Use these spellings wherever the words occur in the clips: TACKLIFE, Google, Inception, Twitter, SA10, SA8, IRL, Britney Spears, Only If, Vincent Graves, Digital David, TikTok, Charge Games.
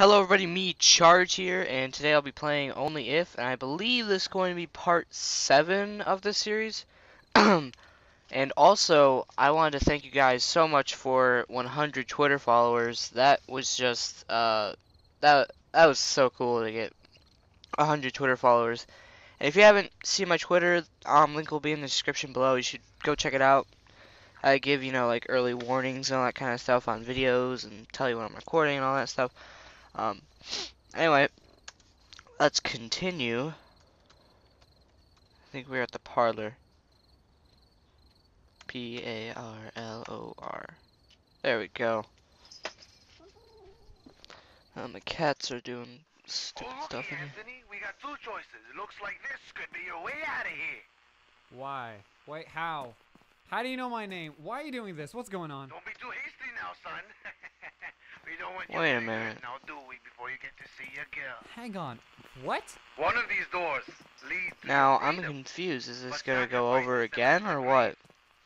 Hello everybody, me Charge here, and today I'll be playing Only If, and I believe this is going to be part 7 of this series. And also, I wanted to thank you guys so much for 100 Twitter followers. That was just, that was so cool to get 100 Twitter followers. And if you haven't seen my Twitter, link will be in the description below. You should go check it out. I give, you know, like early warnings and all that kind of stuff on videos, and tell you when I'm recording and all that stuff. Anyway, let's continue. I think we're at the parlor. Parlor. There we go. The cats are doing stupid stuff in here. Anthony, we got two choices. It looks like this could be your way out of here. Why? Wait, how? How do you know my name? Why are you doing this? What's going on? Don't be too hasty now, son. We don't want Wait a minute. Now, do we, before you get to see your girl? Hang on. What? One of these doors leads. Now I'm confused. Is this gonna go over again or what?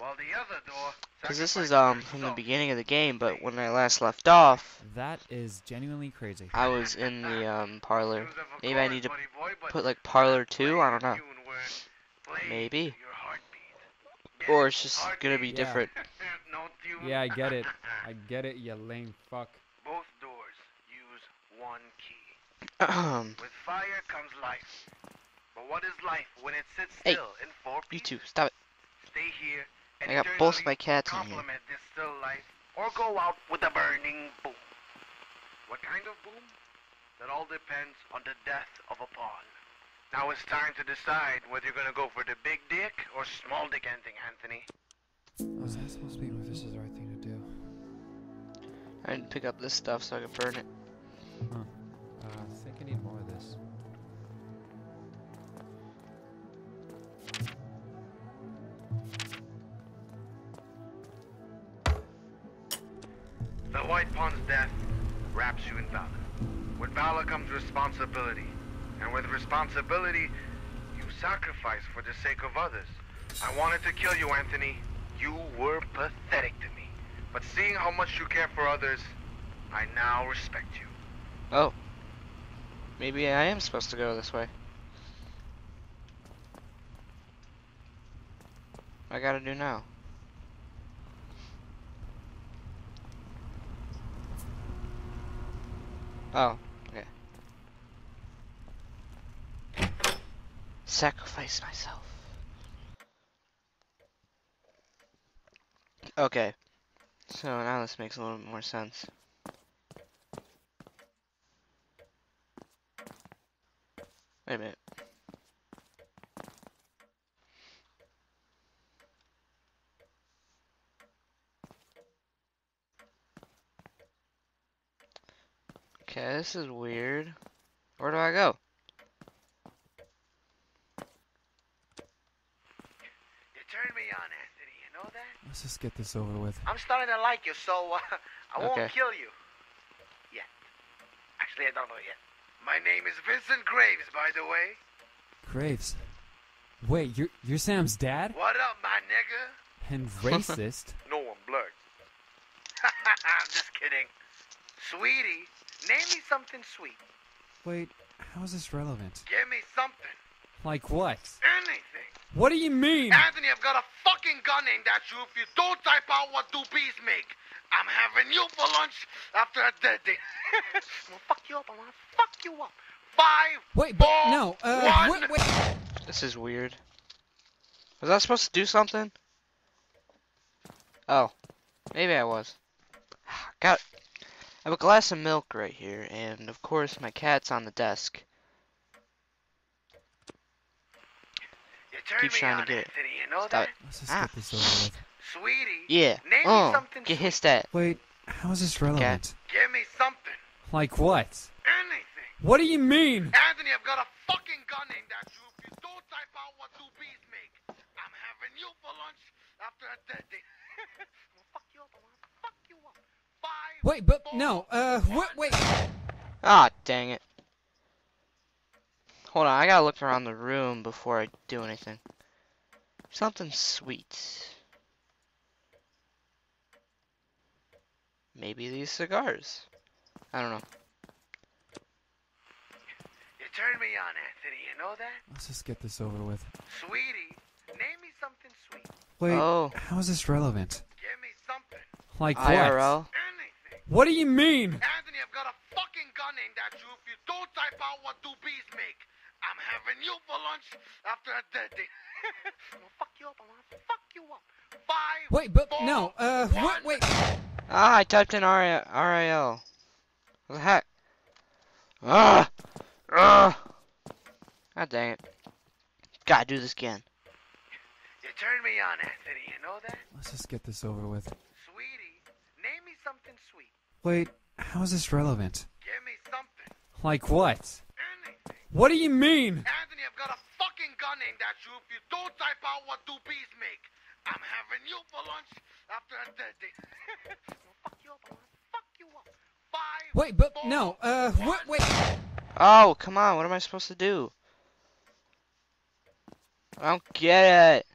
Well, the other door. Because this is from the beginning of the game, but when I last left off, that is genuinely crazy. I was in the parlor. Maybe I need to put like parlor 2. I don't know. Maybe. Or it's just gonna be different. Yeah, I get it. I get it, you lame fuck. Both doors use one key. With fire comes life. But what is life when it sits still in four pieces? You two, stop it. Stay here and I got both my cats in here. This still life, or go out with a burning boom. What kind of boom? That all depends on the death of a pawn. Now it's time to decide whether you're gonna go for the big dick or small dick ending, Anthony. Was I supposed to be if this is the right thing to do? I didn't pick up this stuff so I could burn it. Huh. I think I need more of this. The White Pawn's death wraps you in valor. With valor comes responsibility. And with responsibility, you sacrifice for the sake of others. I wanted to kill you, Anthony. You were pathetic to me, but seeing how much you care for others, I now respect you. Oh, maybe I am supposed to go this way. What I gotta do now? Oh, okay. Sacrifice myself. Okay, so now this makes a little bit more sense. Wait a minute. Okay, this is weird. Where do I go? Let's just get this over with. I'm starting to like you, so I won't kill you. Yet. Actually, I don't know yet. My name is Vincent Graves, by the way. Graves? Wait, you're Sam's dad? What up, my nigga? And racist? No one blurred. I'm just kidding. Sweetie, name me something sweet. Wait, how is this relevant? Give me something. Like what? Anything. What do you mean? Anthony, I've got a fucking gun aimed at you if you don't type out what do bees make. I'm having you for lunch after a dead day. I'm gonna fuck you up. I'm gonna fuck you up. 5, 4, 1. This is weird. Was I supposed to do something? Oh, maybe I was. Got it. I have a glass of milk right here, and of course my cat's on the desk. Keep trying to get it. You know that? Let's just get this over with. Sweetie, yeah. Name me something. Get hissed at. Wait, how is this relevant? Okay. Give me something. Like what? Anything. What do you mean? Anthony, I've got a fucking gun aimed at you if you don't type out what do bees make. I'm having you for lunch after a dead day. I'm gonna fuck you up. I'm gonna fuck you up. 5. Wait, but 4, no. Wait. Ah, dang it. Hold on, I gotta look around the room before I do anything. Something sweet. Maybe these cigars. I don't know. turned me on, Anthony, you know that? Let's just get this over with. Sweetie, name me something sweet. Wait, how is this relevant? Give me something. Like IRL? What? Anything. What do you mean? Anthony, I've got a fucking gun aimed at you if you don't type out what do bees make. I'm having you for lunch after a dead day. I'm gonna fuck you up, I'm gonna fuck you up. Five, wait, but four, no, what, wait. Ah, I typed in RIL. What the heck? Ah! God dang it. Gotta do this again. You turned me on, Anthony, you know that? Let's just get this over with. Sweetie, name me something sweet. Wait, how is this relevant? Give me something. Like what? Anything. What do you mean? Anthony, I've got a fucking gun aimed at you if you don't type out what do bees make. I'm having you for lunch after a dead day. I'm gonna fuck you up, I'm gonna fuck you up. Five, wait, but four, no, what, wait. Oh, come on, what am I supposed to do? I don't get it.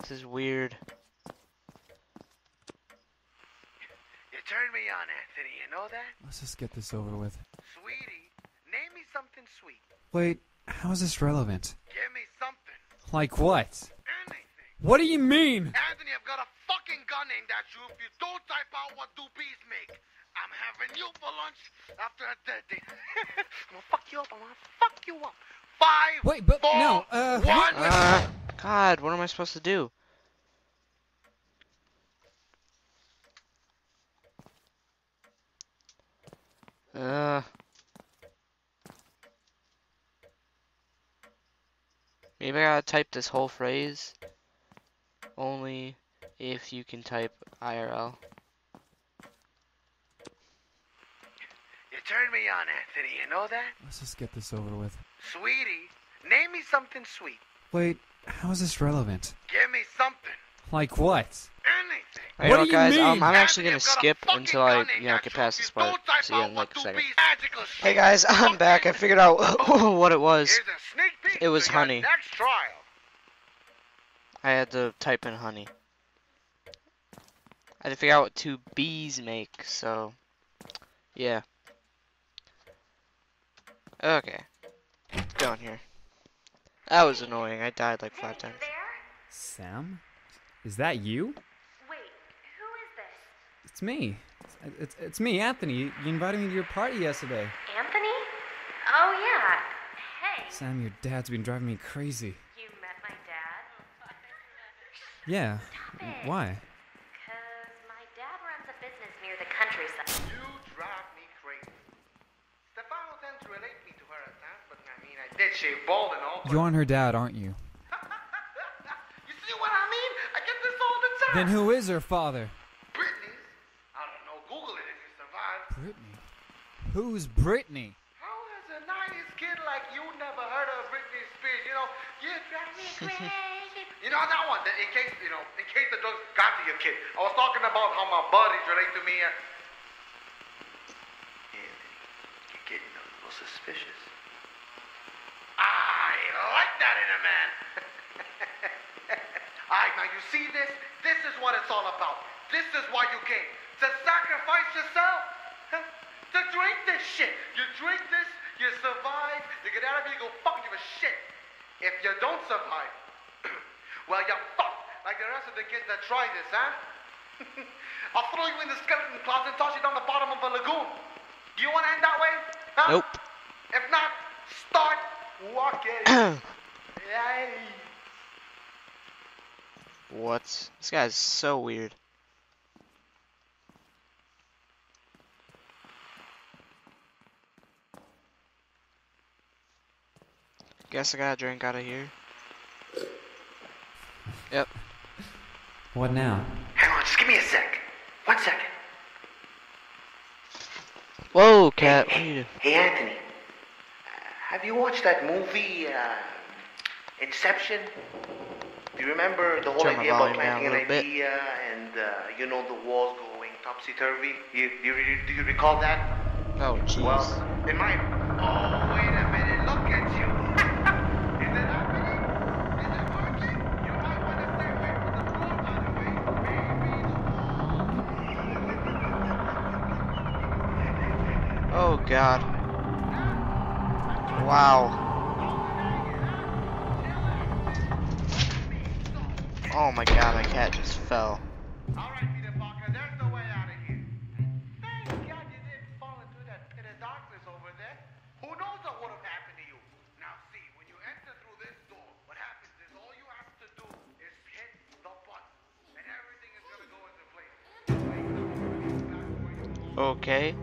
This is weird. You turned me on, Anthony, you know that? Let's just get this over with. Sweetie, name me something sweet. Wait, how is this relevant? Give me something. Like what? Anything. What do you mean? Anthony, I've got a fucking gun aimed at you if you don't type out what do bees make. I'm having you for lunch after a dead day. I'm gonna fuck you up, I'm gonna fuck you up. Five, wait, but four, no, one. God, what am I supposed to do? Maybe I gotta type this whole phrase. Only if you can type IRL. You turned me on, Anthony, you know that? Let's just get this over with. Sweetie, name me something sweet. Wait, how is this relevant? Give me something. Like what? Anything. Right, what do you guys, mean? I'm actually going to skip until I get past this part. So yeah, in like a second. Hey guys, I'm back. I figured out what it was. It was honey. Next trial. I had to type in honey. I had to figure out what two bees make, so yeah. Okay. Down here. That was annoying. I died like 5 times. Sam? Is that you? Wait, who is this? It's me. It's me, Anthony. You invited me to your party yesterday. Anthony? Oh yeah. Hey. Sam, your dad's been driving me crazy. Yeah. Why? Because my dad runs a business near the countryside. You drive me crazy. Stefano tends to relate me to her at times, but I mean, I did shave bald and all. You're on her dad, aren't you? You see what I mean? I get this all the time. Then who is her father? Brittany. I don't know. Google it if you survive. Brittany? Who's Brittany? How is a 90s kid like you never heard of Britney Spears? You know, you drive me crazy. You know that one, that in case the drugs got to your kid. I was talking about how my buddies relate to me. Yeah, you're getting a little suspicious. I like that in a man. Alright, now you see this? This is what it's all about. This is why you came. To sacrifice yourself. To drink this shit. You drink this, you survive, you get out of here, you go fuck you a shit. If you don't survive, well, you're fucked, like the rest of the kids that try this, huh? I'll throw you in the skeleton closet and toss you down the bottom of a lagoon. Do you want to end that way? Huh? Nope. If not, start walking. Yay. What? This guy's so weird. Guess I gotta drink out of here. Yep. What now? Hang on, just give me a sec. 1 second. Whoa, Cat. Hey, Anthony. Have you watched that movie, Inception? Do you remember the whole idea about planting an idea and, the walls going topsy-turvy? Do you recall that? Oh, jeez. Well, in my... Oh, wait a minute. Look at you. Oh God. Wow. Oh my God, my cat just fell. Alright, Peter Parker, there's no way out of here. Thank God you didn't fall into that pit of darkness over there. Who knows what would have happened to you? Now see, when you enter through this door, what happens is all you have to do is hit the button. And everything is gonna go into place. Okay.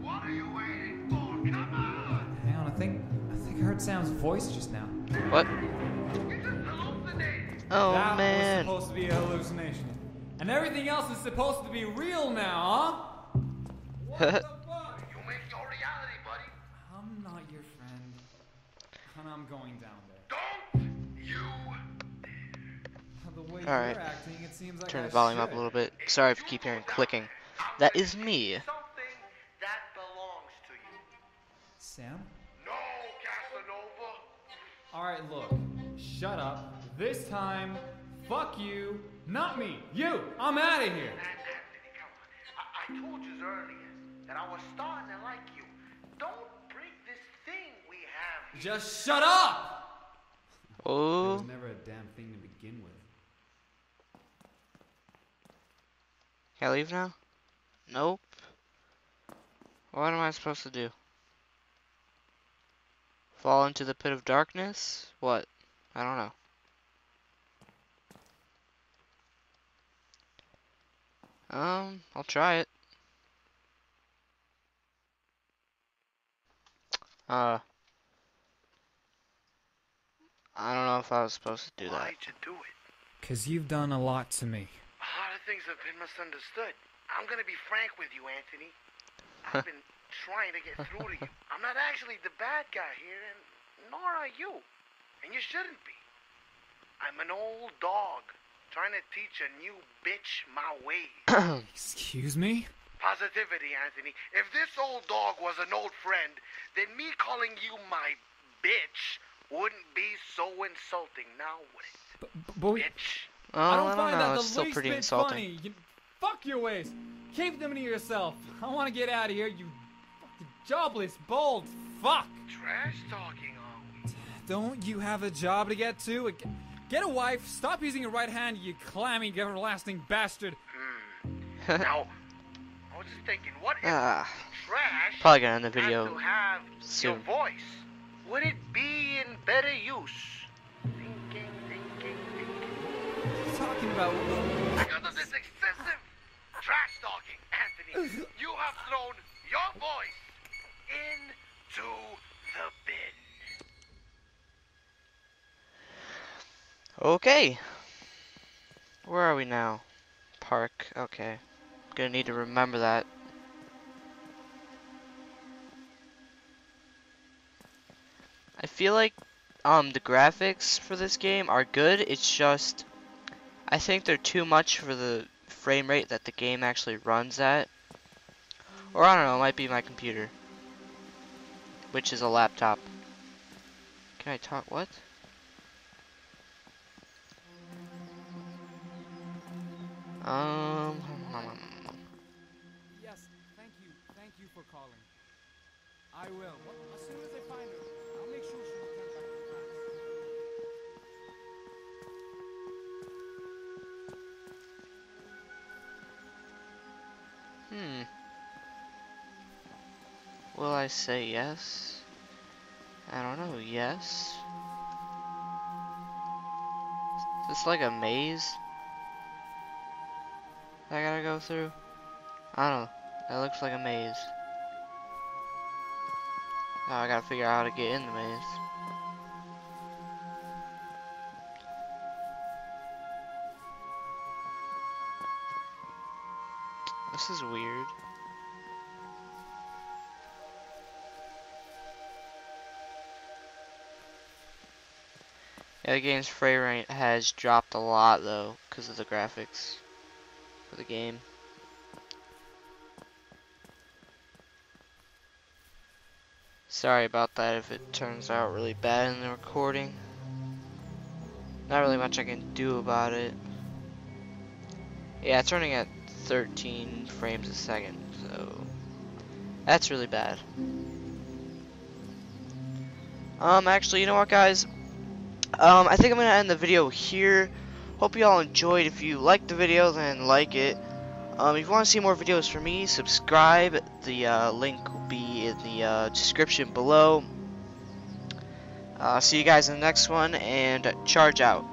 What are you waiting for? Come on! Hang on, I think I heard Sam's voice just now. What? Oh, that man. That was supposed to be a hallucination. And everything else is supposed to be real now, huh? What the fuck? You make your reality, buddy. I'm not your friend. And I'm going down there. Don't you dare. The way you're acting, it seems like I should. Turn the volume up a little bit. Sorry if you keep hearing clicking. That is me. Something that belongs to you. Sam? No, Casanova. All right, look. Shut up. This time, fuck you, not me, you! I'm out of here! Anthony, come on. I told you earlier that I was starting to like you. Don't break this thing we have here. Just shut up! Oh. There was never a damn thing to begin with. Can I leave now? Nope. What am I supposed to do? Fall into the pit of darkness? What? I don't know. I'll try it. I don't know if I was supposed to do that. Why'd you do it? 'Cause you've done a lot to me. A lot of things have been misunderstood. I'm gonna be frank with you, Anthony. I've been trying to get through to you. I'm not actually the bad guy here, and nor are you. And you shouldn't be. I'm an old dog. Trying to teach a new bitch my ways. Excuse me? Positivity, Anthony. If this old dog was an old friend, then me calling you my bitch wouldn't be so insulting, now would it? Bitch. Oh, I don't know. It's still pretty insulting. You, fuck your ways. Keep them to yourself. I want to get out of here, you fucking jobless, bald fuck. Trash talking, are we? Don't you have a job to get to? Get a wife, stop using your right hand, you clammy, everlasting bastard. Now, I was just thinking, what if trash probably gonna end the video soon. Your voice? Would it be in better use? Thinking. What are you talking about? Because of this excessive trash talking, Anthony, you have thrown your voice into the bin. Okay, where are we now? Park, okay. Gonna need to remember that. I feel like the graphics for this game are good, it's just I think they're too much for the frame rate that the game actually runs at. Or I don't know, it might be my computer. Which is a laptop. Can I talk? What? Yes, thank you for calling. I will. As soon as I find her, I'll make sure she returns back to class. Will I say yes? I don't know. Yes. Is this like a maze I gotta go through? I don't know. That looks like a maze. Now I gotta figure out how to get in the maze. This is weird. Yeah, the game's frame rate has dropped a lot though, because of the graphics. For the game. Sorry about that if it turns out really bad in the recording. Not really much I can do about it. Yeah, it's running at 13 frames a second, so that's really bad. Actually, you know what, guys? I think I'm gonna end the video here. Hope you all enjoyed. If you liked the video, then like it. If you want to see more videos from me, subscribe. The link will be in the description below. See you guys in the next one, and charge out.